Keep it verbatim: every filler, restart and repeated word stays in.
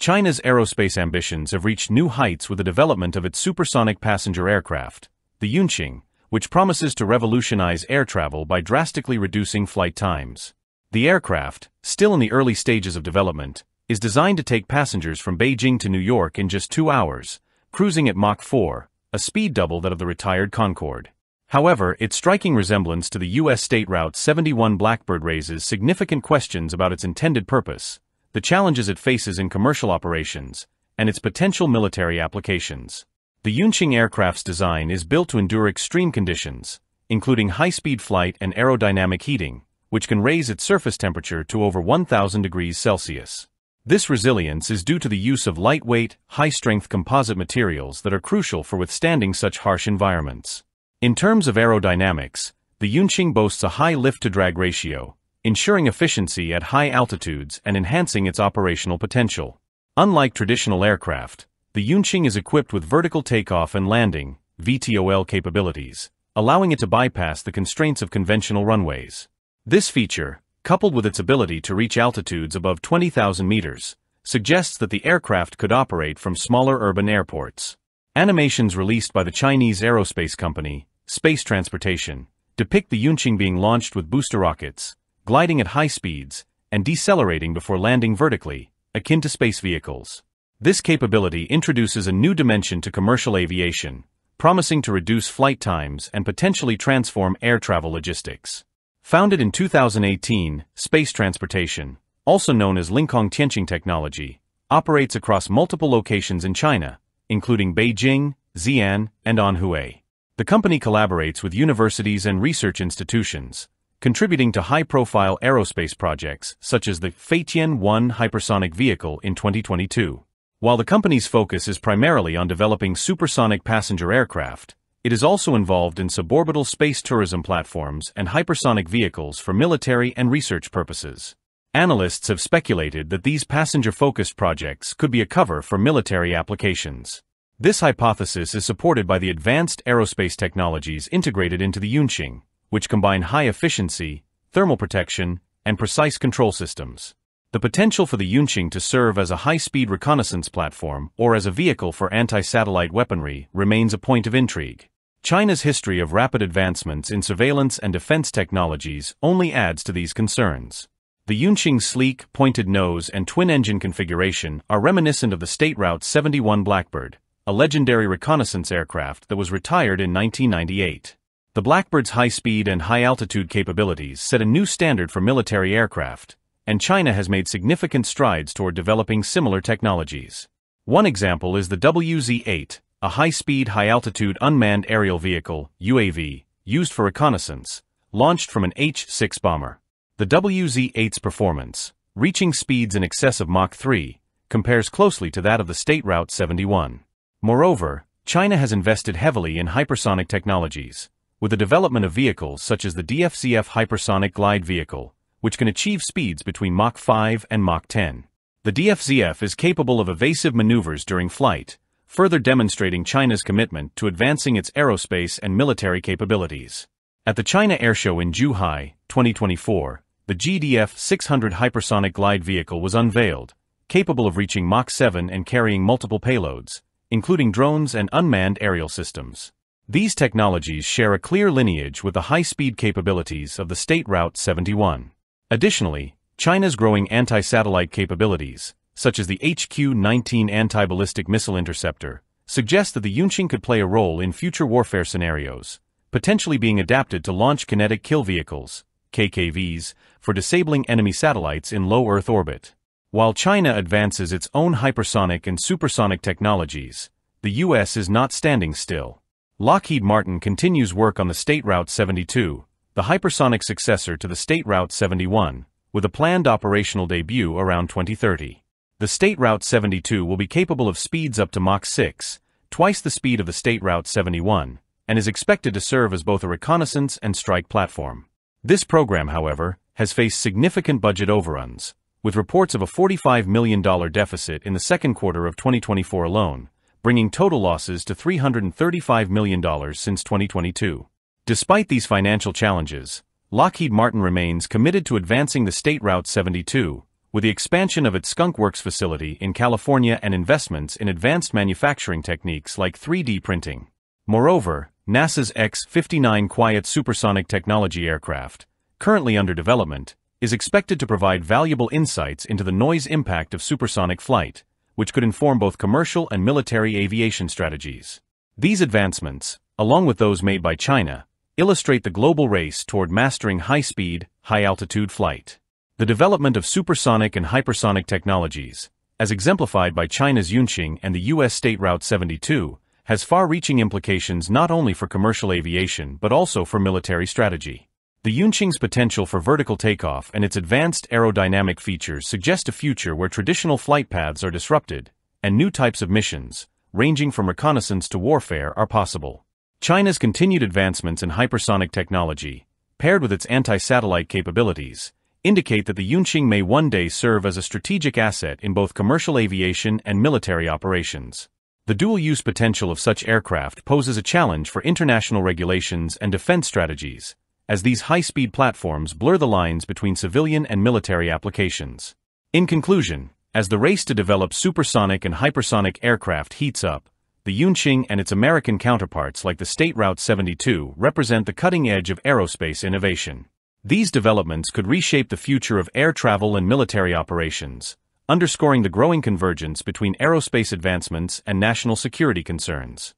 China's aerospace ambitions have reached new heights with the development of its supersonic passenger aircraft, the Yunxing, which promises to revolutionize air travel by drastically reducing flight times. The aircraft, still in the early stages of development, is designed to take passengers from Beijing to New York in just two hours, cruising at Mach four, a speed double that of the retired Concorde. However, its striking resemblance to the U S state Route seventy-one Blackbird raises significant questions about its intended purpose, the challenges it faces in commercial operations, and its potential military applications. The Yunxing aircraft's design is built to endure extreme conditions, including high-speed flight and aerodynamic heating, which can raise its surface temperature to over one thousand degrees Celsius. This resilience is due to the use of lightweight, high-strength composite materials that are crucial for withstanding such harsh environments. In terms of aerodynamics, the Yunxing boasts a high lift-to-drag ratio, ensuring efficiency at high altitudes and enhancing its operational potential. Unlike traditional aircraft, the Yunxing is equipped with vertical takeoff and landing (V T O L) capabilities, allowing it to bypass the constraints of conventional runways. This feature, coupled with its ability to reach altitudes above twenty thousand meters, suggests that the aircraft could operate from smaller urban airports. Animations released by the Chinese aerospace company, Space Transportation, depict the Yunxing being launched with booster rockets, gliding at high speeds, and decelerating before landing vertically, akin to space vehicles. This capability introduces a new dimension to commercial aviation, promising to reduce flight times and potentially transform air travel logistics. Founded in two thousand eighteen, Space Transportation, also known as Lingkong Tianqing Technology, operates across multiple locations in China, including Beijing, Xi'an, and Anhui. The company collaborates with universities and research institutions, contributing to high-profile aerospace projects such as the Fei Tian one hypersonic vehicle in twenty twenty-two. While the company's focus is primarily on developing supersonic passenger aircraft, it is also involved in suborbital space tourism platforms and hypersonic vehicles for military and research purposes. Analysts have speculated that these passenger-focused projects could be a cover for military applications. This hypothesis is supported by the advanced aerospace technologies integrated into the Yunxing, which combine high efficiency, thermal protection, and precise control systems. The potential for the Yunxing to serve as a high-speed reconnaissance platform or as a vehicle for anti-satellite weaponry remains a point of intrigue. China's history of rapid advancements in surveillance and defense technologies only adds to these concerns. The Yunxing's sleek, pointed nose and twin-engine configuration are reminiscent of the state Route seventy-one Blackbird, a legendary reconnaissance aircraft that was retired in nineteen ninety-eight. The Blackbird's high-speed and high-altitude capabilities set a new standard for military aircraft, and China has made significant strides toward developing similar technologies. One example is the W Z eight, a high-speed, high-altitude unmanned aerial vehicle U A V, used for reconnaissance, launched from an H six bomber. The W Z eight's performance, reaching speeds in excess of Mach three, compares closely to that of the state Route seventy-one. Moreover, China has invested heavily in hypersonic technologies, with the development of vehicles such as the D F Z F hypersonic glide vehicle, which can achieve speeds between Mach five and Mach ten. The D F Z F is capable of evasive maneuvers during flight, further demonstrating China's commitment to advancing its aerospace and military capabilities. At the China Airshow in Zhuhai, twenty twenty-four, the G D F six hundred hypersonic glide vehicle was unveiled, capable of reaching Mach seven and carrying multiple payloads, including drones and unmanned aerial systems. These technologies share a clear lineage with the high-speed capabilities of the state Route seventy-one. Additionally, China's growing anti-satellite capabilities, such as the H Q nineteen anti-ballistic missile interceptor, suggest that the Yunxing could play a role in future warfare scenarios, potentially being adapted to launch kinetic kill vehicles, K K Vs, for disabling enemy satellites in low Earth orbit. While China advances its own hypersonic and supersonic technologies, the U S is not standing still. Lockheed Martin continues work on the state Route seventy-two, the hypersonic successor to the state Route seventy-one, with a planned operational debut around twenty thirty. The state Route seventy-two will be capable of speeds up to Mach six, twice the speed of the state Route seventy-one, and is expected to serve as both a reconnaissance and strike platform. This program, however, has faced significant budget overruns, with reports of a forty-five million dollars deficit in the second quarter of twenty twenty-four alone, bringing total losses to three hundred thirty-five million dollars since twenty twenty-two. Despite these financial challenges, Lockheed Martin remains committed to advancing the state Route seventy-two, with the expansion of its Skunk Works facility in California and investments in advanced manufacturing techniques like three D printing. Moreover, NASA's X fifty-nine quiet supersonic technology aircraft, currently under development, is expected to provide valuable insights into the noise impact of supersonic flight, which could inform both commercial and military aviation strategies. These advancements, along with those made by China, illustrate the global race toward mastering high-speed, high-altitude flight. The development of supersonic and hypersonic technologies, as exemplified by China's Yunxing and the U S state Route seventy-two, has far-reaching implications not only for commercial aviation but also for military strategy. The Yunxing's potential for vertical takeoff and its advanced aerodynamic features suggest a future where traditional flight paths are disrupted, and new types of missions, ranging from reconnaissance to warfare, are possible. China's continued advancements in hypersonic technology, paired with its anti-satellite capabilities, indicate that the Yunxing may one day serve as a strategic asset in both commercial aviation and military operations. The dual-use potential of such aircraft poses a challenge for international regulations and defense strategies, as these high-speed platforms blur the lines between civilian and military applications. In conclusion, as the race to develop supersonic and hypersonic aircraft heats up, the Yunxing and its American counterparts like the state Route seventy-two represent the cutting edge of aerospace innovation. These developments could reshape the future of air travel and military operations, underscoring the growing convergence between aerospace advancements and national security concerns.